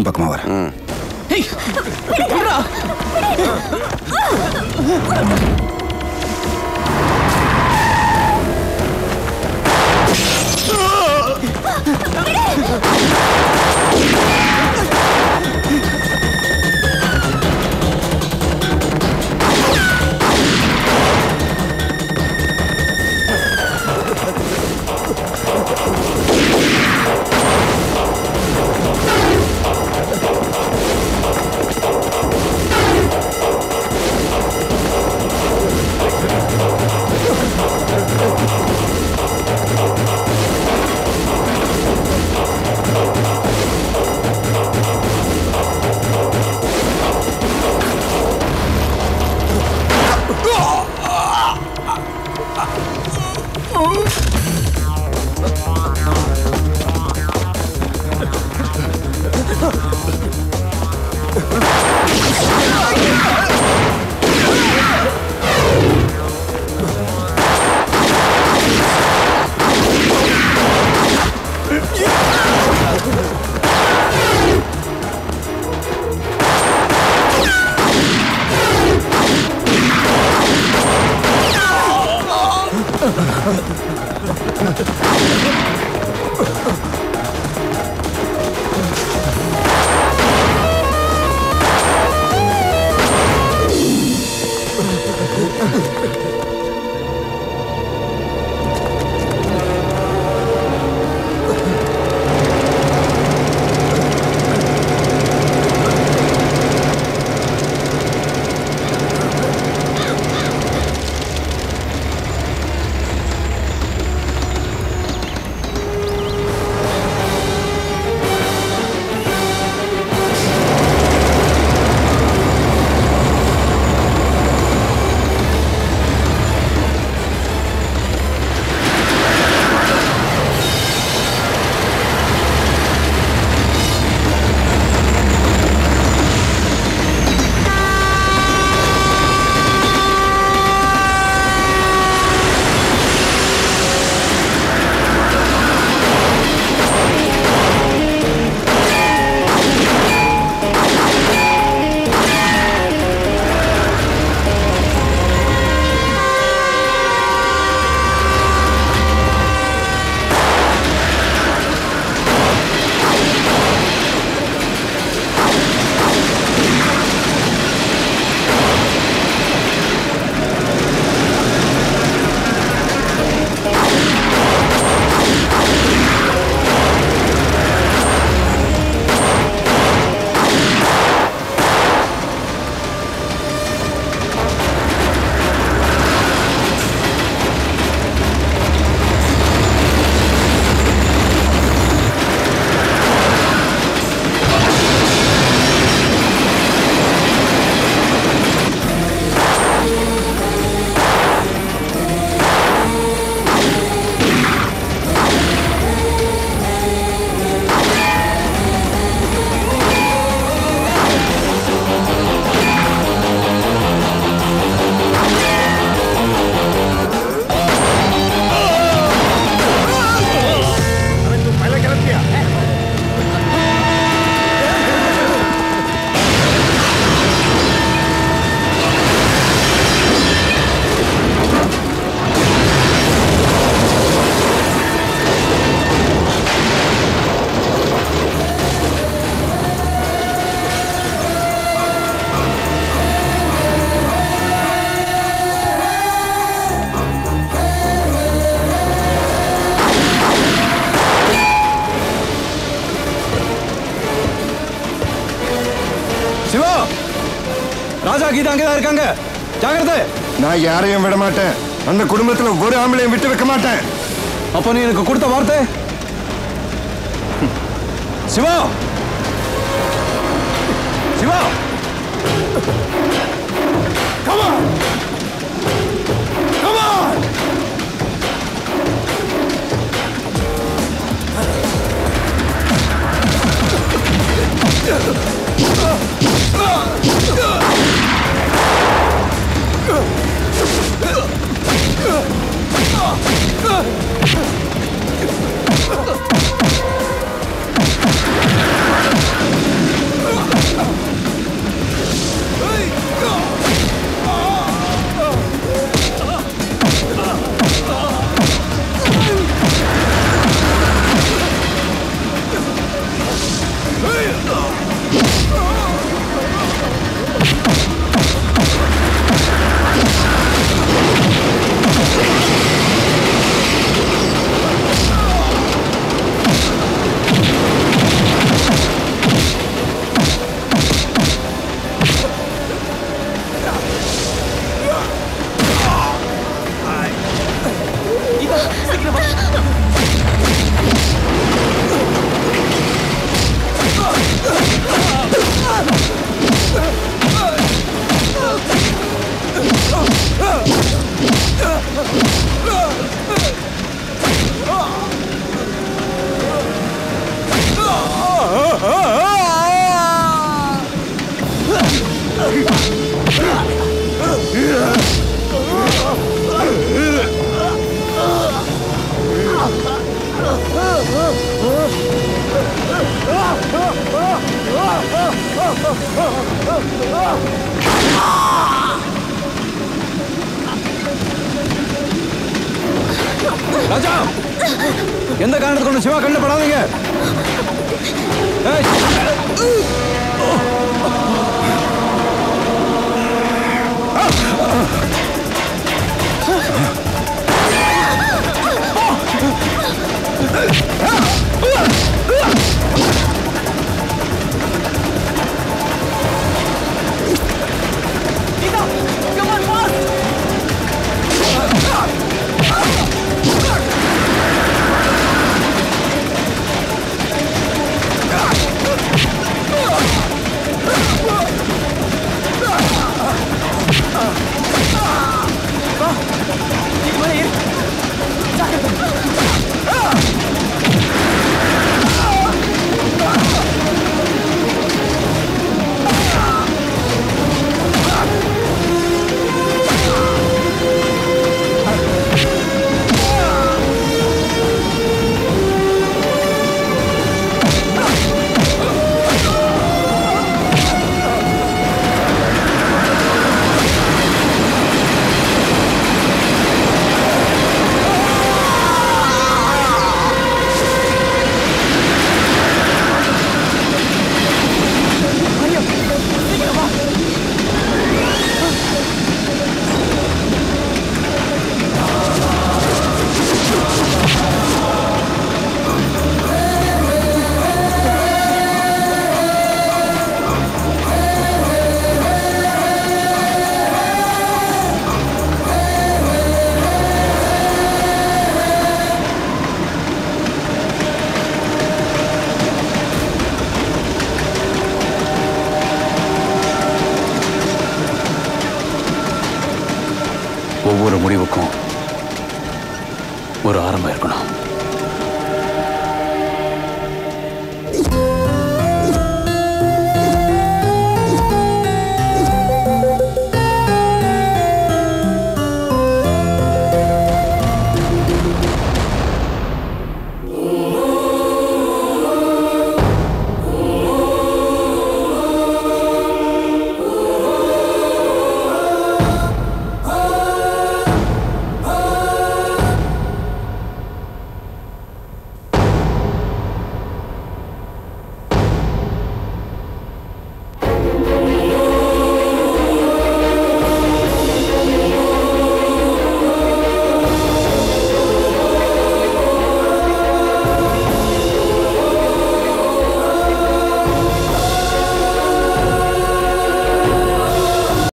பின் பக்கமா வர. நான் யாரையும் விட மாட்டேன். அந்த குடும்பத்துல ஒரு ஆம்பளையும் விட்டு வைக்க மாட்டேன். அப்ப நீ எனக்கு கொடுத்த வார்த்தை Siva. Siva come on come on எந்த காரணத்தை கொண்டு சிவா கண்ண படாதீங்க. ஒவ்வொரு முடிவுக்கும் ஒரு ஆரம்பம் இருக்கணும்.